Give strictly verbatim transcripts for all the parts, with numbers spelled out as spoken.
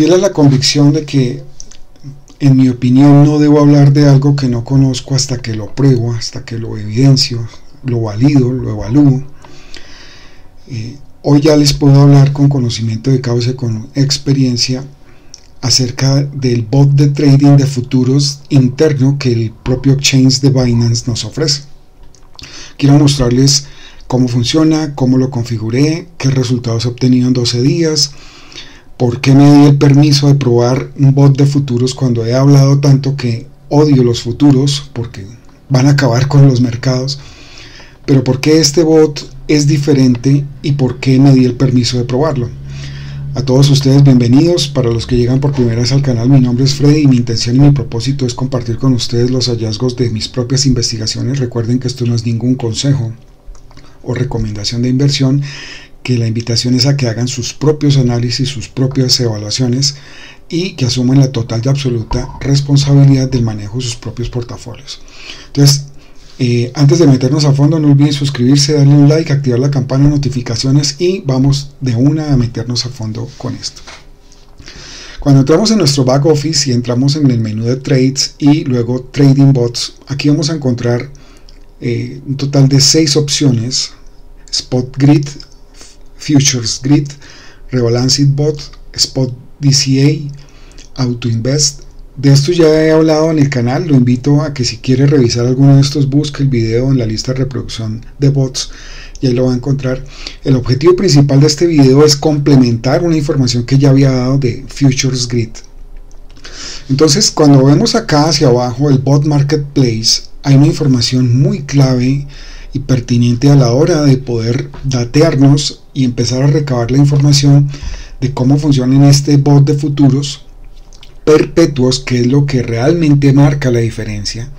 fiel a la convicción de que, en mi opinión, no debo hablar de algo que no conozco hasta que lo pruebo, hasta que lo evidencio, lo valido, lo evalúo. Eh, hoy ya les puedo hablar con conocimiento de causa y con experiencia acerca del bot de trading de futuros interno que el propio exchange de Binance nos ofrece. Quiero mostrarles cómo funciona, cómo lo configuré, qué resultados he obtenido en doce días, por qué me di el permiso de probar un bot de futuros cuando he hablado tanto que odio los futuros porque van a acabar con los mercados, pero por qué este bot es diferente y por qué me di el permiso de probarlo. A todos ustedes bienvenidos. Para los que llegan por primera vez al canal, mi nombre es Freddy y mi intención y mi propósito es compartir con ustedes los hallazgos de mis propias investigaciones. Recuerden que esto no es ningún consejo o recomendación de inversión, que la invitación es a que hagan sus propios análisis, sus propias evaluaciones y que asuman la total y absoluta responsabilidad del manejo de sus propios portafolios. Entonces, eh, antes de meternos a fondo, no olviden suscribirse, darle un like, activar la campana de notificaciones y vamos de una a meternos a fondo con esto. Cuando entramos en nuestro back office y entramos en el menú de trades y luego trading bots, aquí vamos a encontrar eh, un total de seis opciones: spot grid, futures grid, rebalancing bot, spot D C A, auto invest. De esto ya he hablado en el canal. Lo invito a que, si quiere revisar alguno de estos, busque el video en la lista de reproducción de bots y ahí lo va a encontrar. El objetivo principal de este video es complementar una información que ya había dado de futures grid. Entonces, cuando vemos acá hacia abajo el bot marketplace, hay una información muy clave y pertinente a la hora de poder datearnos y empezar a recabar la información de cómo funciona en este bot de futuros perpetuos, que es lo que realmente marca la diferencia.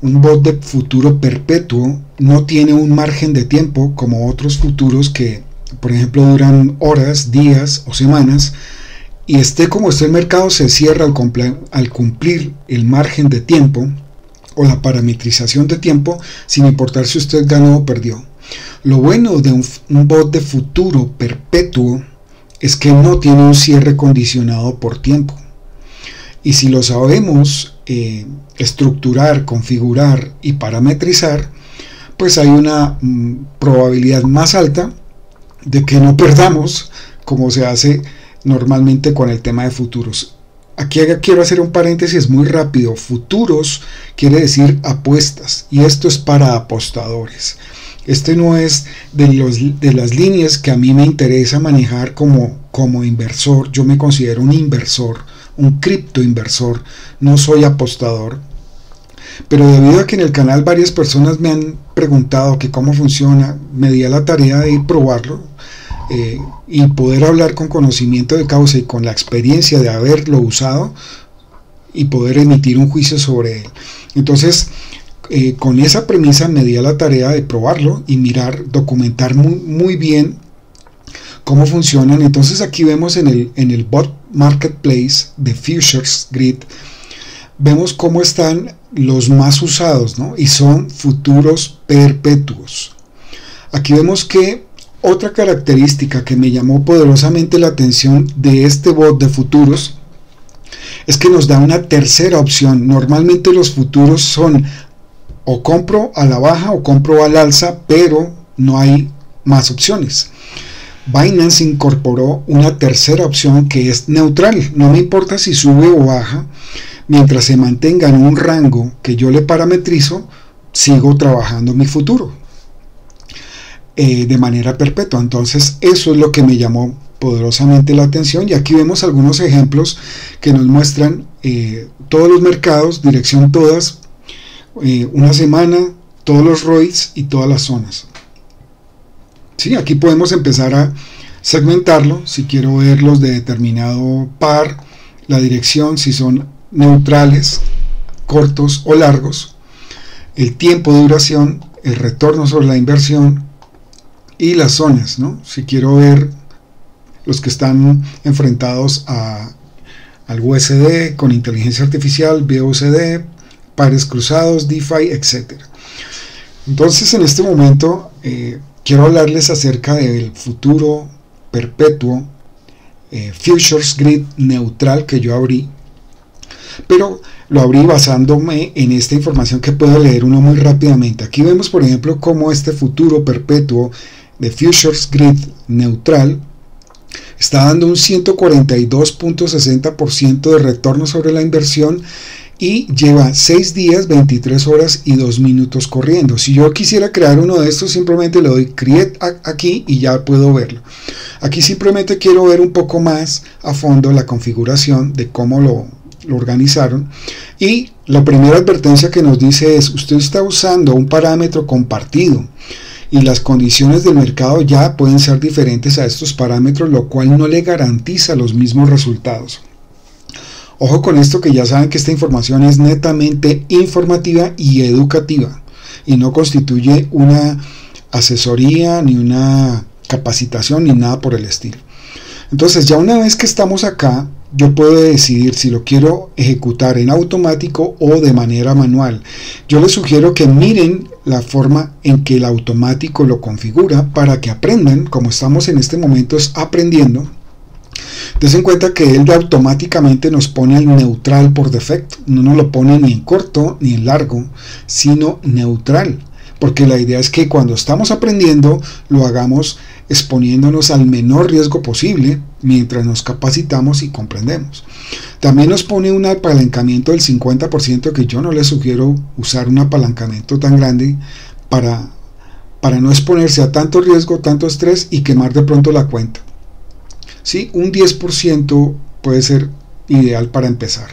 Un bot de futuro perpetuo no tiene un margen de tiempo como otros futuros que, por ejemplo, duran horas, días o semanas, y esté como esté el mercado, se cierra al, al cumplir el margen de tiempo o la parametrización de tiempo, sin importar si usted ganó o perdió. Lo bueno de un, un bot de futuro perpetuo es que no tiene un cierre condicionado por tiempo, y si lo sabemos eh, estructurar, configurar y parametrizar, pues hay una mm, probabilidad más alta de que no perdamos, como se hace normalmente con el tema de futuros. Aquí quiero hacer un paréntesis muy rápido. Futuros quiere decir apuestas, y esto es para apostadores. Este no es de, los, de las líneas que a mí me interesa manejar como, como inversor. Yo me considero un inversor, un cripto inversor, no soy apostador. Pero debido a que en el canal varias personas me han preguntado que cómo funciona, me di a la tarea de ir probarlo. Eh, y poder hablar con conocimiento de causa y con la experiencia de haberlo usado y poder emitir un juicio sobre él. Entonces, eh, con esa premisa me di a la tarea de probarlo y mirar, documentar muy, muy bien cómo funcionan. Entonces aquí vemos en el, en el bot marketplace de futures grid, vemos cómo están los más usados, ¿no? Y son futuros perpetuos. Aquí vemos que otra característica que me llamó poderosamente la atención de este bot de futuros es que nos da una tercera opción. Normalmente los futuros son o compro a la baja o compro al alza, pero no hay más opciones. Binance incorporó una tercera opción que es neutral. No me importa si sube o baja, mientras se mantenga en un rango que yo le parametrizo, sigo trabajando mi futuro de manera perpetua. Entonces eso es lo que me llamó poderosamente la atención, y aquí vemos algunos ejemplos que nos muestran eh, todos los mercados, dirección todas, eh, una semana, todos los R O Is y todas las zonas. Sí, aquí podemos empezar a segmentarlo. Si quiero ver los de determinado par, la dirección, si son neutrales, cortos o largos, el tiempo de duración, el retorno sobre la inversión y las zonas, ¿no? Si quiero ver los que están enfrentados a, al U S D con inteligencia artificial, B U S D, pares cruzados, DeFi, etcétera. Entonces, en este momento eh, quiero hablarles acerca del futuro perpetuo eh, Futures Grid neutral que yo abrí, pero lo abrí basándome en esta información que puedo leer uno muy rápidamente. Aquí vemos, por ejemplo, cómo este futuro perpetuo de Futures Grid neutral está dando un ciento cuarenta y dos punto sesenta por ciento de retorno sobre la inversión y lleva seis días, veintitrés horas y dos minutos corriendo. Si yo quisiera crear uno de estos, simplemente le doy create aquí y ya puedo verlo. Aquí simplemente quiero ver un poco más a fondo la configuración de cómo lo, lo organizaron. Y la primera advertencia que nos dice es: usted está usando un parámetro compartido y las condiciones del mercado ya pueden ser diferentes a estos parámetros, lo cual no le garantiza los mismos resultados. Ojo con esto, que ya saben que esta información es netamente informativa y educativa y no constituye una asesoría ni una capacitación ni nada por el estilo. Entonces, ya una vez que estamos acá, yo puedo decidir si lo quiero ejecutar en automático o de manera manual. Yo les sugiero que miren la forma en que el automático lo configura para que aprendan, como estamos en este momento aprendiendo. Entonces, en cuenta que él automáticamente nos pone al neutral por defecto, no nos lo pone ni en corto ni en largo, sino neutral, porque la idea es que cuando estamos aprendiendo lo hagamos exponiéndonos al menor riesgo posible mientras nos capacitamos y comprendemos. También nos pone un apalancamiento del cincuenta por ciento, que yo no les sugiero usar un apalancamiento tan grande para, para no exponerse a tanto riesgo, tanto estrés y quemar de pronto la cuenta. ¿Sí? Un diez por ciento puede ser ideal para empezar.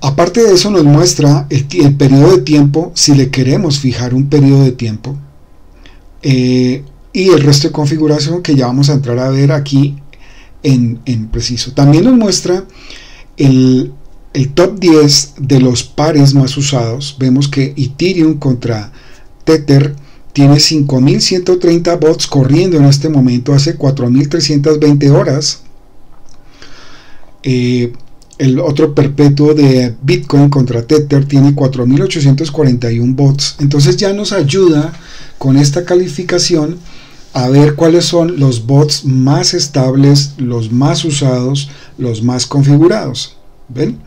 Aparte de eso, nos muestra el, el periodo de tiempo, si le queremos fijar un periodo de tiempo, eh, y el resto de configuración que ya vamos a entrar a ver aquí en, en preciso. También nos muestra el, el top diez de los pares más usados. Vemos que Ethereum contra Tether tiene cinco mil ciento treinta bots corriendo en este momento, hace cuatro mil trescientas veinte horas. Eh, el otro perpetuo de Bitcoin contra Tether tiene cuatro mil ochocientos cuarenta y uno bots. Entonces ya nos ayuda con esta calificación a ver cuáles son los bots más estables, los más usados, los más configurados. ¿Ven?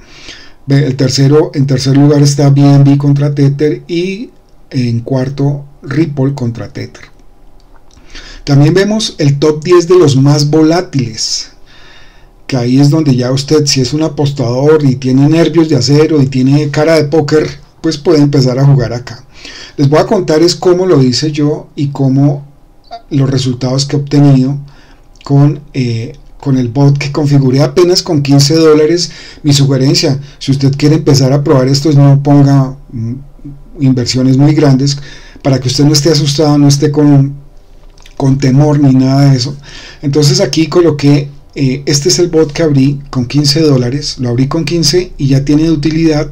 El tercero, en tercer lugar está B N B contra Tether y en cuarto Ripple contra Tether. También vemos el top diez de los más volátiles, que ahí es donde ya usted, si es un apostador y tiene nervios de acero y tiene cara de póker, pues puede empezar a jugar acá. Les voy a contar es cómo lo hice yo y cómo los resultados que he obtenido con, eh, con el bot que configuré apenas con quince dólares. Mi sugerencia, si usted quiere empezar a probar estos, no ponga inversiones muy grandes, para que usted no esté asustado, no esté con, con temor ni nada de eso. Entonces aquí coloqué, eh, este es el bot que abrí con quince dólares, lo abrí con quince y ya tiene de utilidad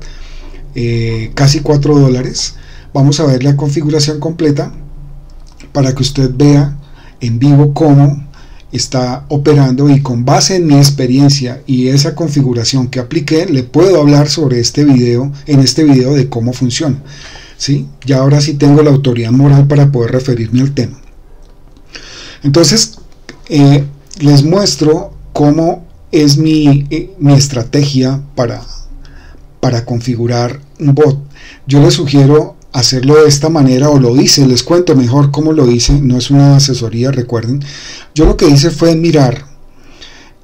eh, casi cuatro dólares. Vamos a ver la configuración completa para que usted vea en vivo cómo está operando, y con base en mi experiencia y esa configuración que apliqué, le puedo hablar sobre este video, en este video, de cómo funciona. ¿Sí? Ya ahora sí tengo la autoridad moral para poder referirme al tema. Entonces, eh, les muestro cómo es mi, eh, mi estrategia para, para configurar un bot. Yo les sugiero hacerlo de esta manera, o lo hice, les cuento mejor cómo lo hice, no es una asesoría, recuerden. Yo lo que hice fue mirar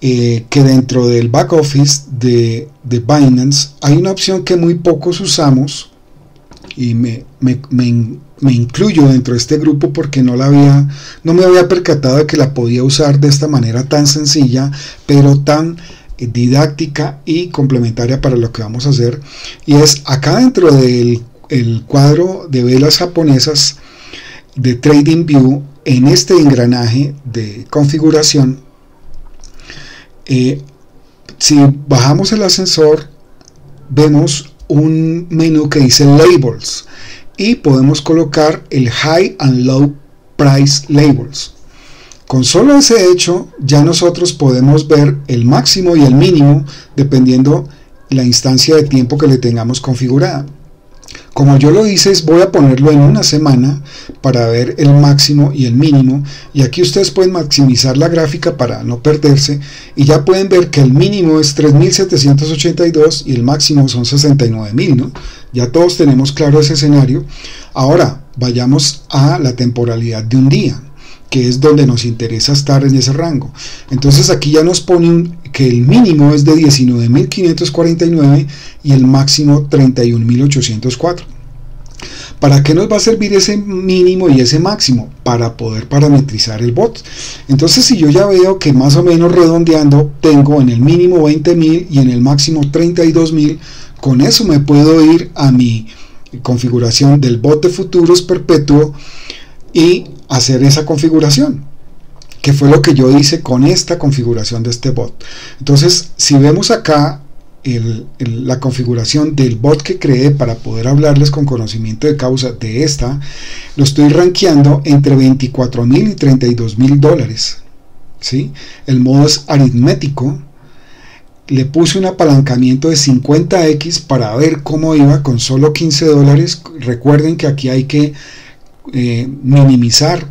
eh, que dentro del back office de, de Binance hay una opción que muy pocos usamos, y me, me, me, me incluyo dentro de este grupo porque no la había, no me había percatado de que la podía usar de esta manera tan sencilla, pero tan didáctica y complementaria para lo que vamos a hacer. Y es acá dentro del el cuadro de velas japonesas de TradingView, en este engranaje de configuración, eh, si bajamos el ascensor, vemos un menú que dice labels y podemos colocar el high and low price labels. Con solo ese hecho ya nosotros podemos ver el máximo y el mínimo dependiendo la instancia de tiempo que le tengamos configurada. Como yo lo hice, voy a ponerlo en una semana para ver el máximo y el mínimo, y aquí ustedes pueden maximizar la gráfica para no perderse, y ya pueden ver que el mínimo es tres mil setecientos ochenta y dos y el máximo son sesenta y nueve mil, ¿no? Ya todos tenemos claro ese escenario. Ahora vayamos a la temporalidad de un día, que es donde nos interesa estar en ese rango. Entonces aquí ya nos pone un, que el mínimo es de diecinueve mil quinientos cuarenta y nueve y el máximo treinta y un mil ochocientos cuatro. ¿Para qué nos va a servir ese mínimo y ese máximo? Para poder parametrizar el bot. Entonces si yo ya veo que más o menos redondeando tengo en el mínimo veinte mil y en el máximo treinta y dos mil, con eso me puedo ir a mi configuración del bot de futuros perpetuo y hacer esa configuración, que fue lo que yo hice con esta configuración de este bot. Entonces si vemos acá el, el, la configuración del bot que creé para poder hablarles con conocimiento de causa de esta, lo estoy rankeando entre veinticuatro mil y treinta y dos mil dólares, ¿sí? El modo es aritmético. Le puse un apalancamiento de cincuenta equis para ver cómo iba con solo quince dólares. Recuerden que aquí hay que Eh, minimizar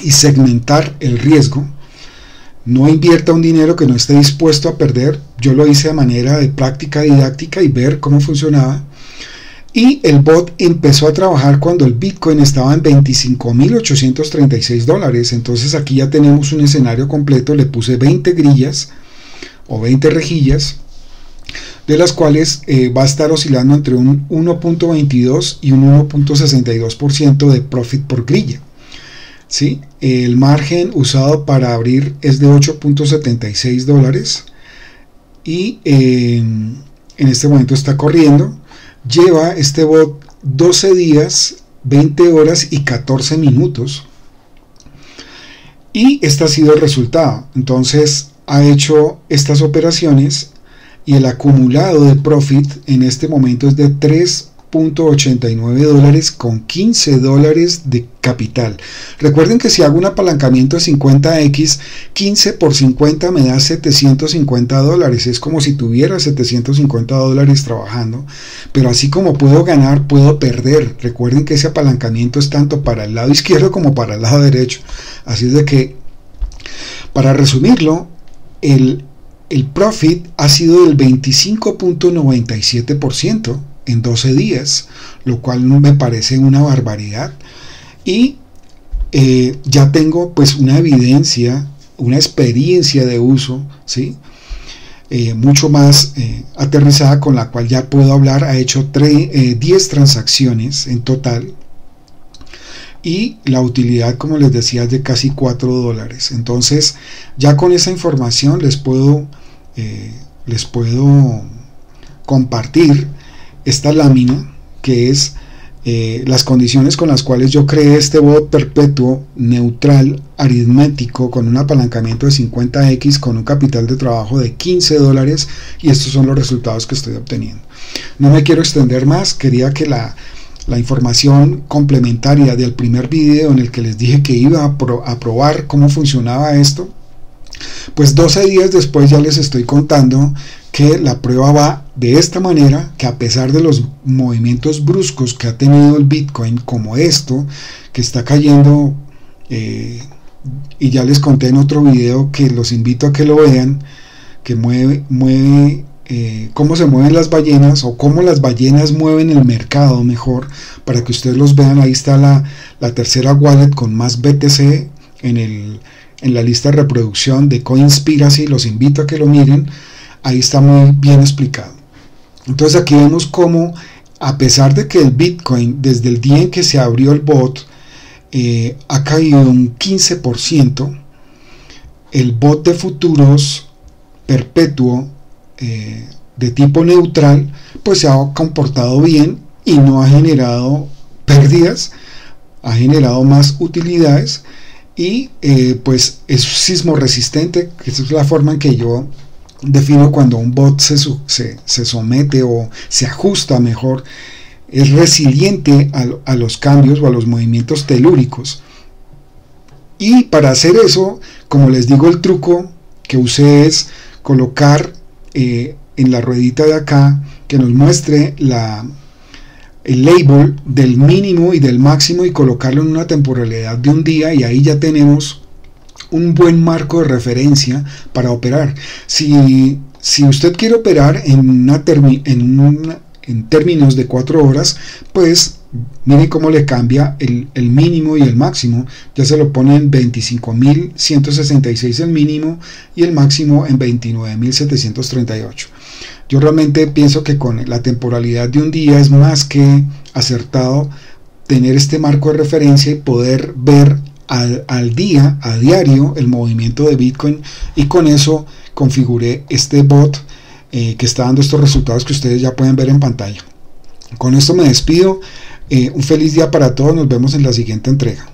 y segmentar el riesgo. No invierta un dinero que no esté dispuesto a perder. Yo lo hice de manera de práctica didáctica y ver cómo funcionaba, y el bot empezó a trabajar cuando el Bitcoin estaba en veinticinco mil ochocientos treinta y seis dólares. Entonces aquí ya tenemos un escenario completo. Le puse veinte grillas o veinte rejillas, de las cuales eh, va a estar oscilando entre un uno punto veintidós y un uno punto sesenta y dos por ciento de profit por grilla, ¿sí? El margen usado para abrir es de ocho punto setenta y seis dólares y eh, en este momento está corriendo. Lleva este bot doce días, veinte horas y catorce minutos, y este ha sido el resultado. Entonces ha hecho estas operaciones y el acumulado de profit en este momento es de tres punto ochenta y nueve dólares con quince dólares de capital. Recuerden que si hago un apalancamiento de cincuenta equis, quince por cincuenta me da setecientos cincuenta dólares. Es como si tuviera setecientos cincuenta dólares trabajando, pero así como puedo ganar, puedo perder. Recuerden que ese apalancamiento es tanto para el lado izquierdo como para el lado derecho. Así es de que, para resumirlo, el El profit ha sido del veinticinco punto noventa y siete por ciento en doce días, lo cual no me parece una barbaridad. Y eh, ya tengo pues una evidencia, una experiencia de uso, ¿sí? Eh, mucho más eh, aterrizada, con la cual ya puedo hablar. Ha hecho diez transacciones en total, y la utilidad, como les decía, es de casi cuatro dólares. Entonces ya con esa información les puedo eh, les puedo compartir esta lámina, que es eh, las condiciones con las cuales yo creé este bot perpetuo neutral aritmético, con un apalancamiento de cincuenta equis, con un capital de trabajo de quince dólares, y estos son los resultados que estoy obteniendo. No me quiero extender más. Quería que la La información complementaria del primer video, en el que les dije que iba a, pro, a probar cómo funcionaba esto, pues doce días después ya les estoy contando que la prueba va de esta manera, que a pesar de los movimientos bruscos que ha tenido el Bitcoin, como esto que está cayendo, eh, y ya les conté en otro video que los invito a que lo vean, que mueve, mueve Eh, cómo se mueven las ballenas, o cómo las ballenas mueven el mercado, mejor, para que ustedes los vean. Ahí está la, la tercera wallet con más B T C en, el, en la lista de reproducción de Coinspiracy. Los invito a que lo miren, ahí está muy bien explicado. Entonces aquí vemos cómo, a pesar de que el Bitcoin desde el día en que se abrió el bot eh, ha caído un quince por ciento, el bot de futuros perpetuo Eh, de tipo neutral pues se ha comportado bien y no ha generado pérdidas, ha generado más utilidades, y eh, pues es sismo resistente, que es la forma en que yo defino cuando un bot se, se, se somete o se ajusta mejor. Es resiliente a, a los cambios o a los movimientos telúricos. Y para hacer eso, como les digo, el truco que usé es colocar Eh, en la ruedita de acá que nos muestre la, el label del mínimo y del máximo y colocarlo en una temporalidad de un día, y ahí ya tenemos un buen marco de referencia para operar. Si, si usted quiere operar en, una en, una, en términos de cuatro horas, pues miren cómo le cambia el, el mínimo y el máximo. Ya se lo pone en veinticinco mil ciento sesenta y seis el mínimo y el máximo en veintinueve mil setecientos treinta y ocho. Yo realmente pienso que con la temporalidad de un día es más que acertado tener este marco de referencia y poder ver al, al día, a diario, el movimiento de Bitcoin, y con eso configuré este bot eh, que está dando estos resultados que ustedes ya pueden ver en pantalla. Con esto me despido. Eh, un feliz día para todos, nos vemos en la siguiente entrega.